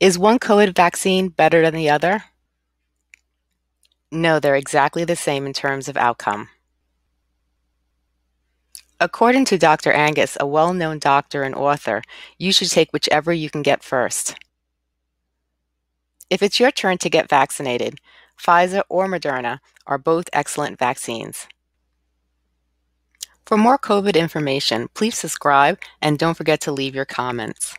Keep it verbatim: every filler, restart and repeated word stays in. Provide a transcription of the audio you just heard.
Is one COVID vaccine better than the other? No, they're exactly the same in terms of outcome. According to Doctor Agus, a well-known doctor and author, you should take whichever you can get first. If it's your turn to get vaccinated, Pfizer or Moderna are both excellent vaccines. For more COVID information, please subscribe and don't forget to leave your comments.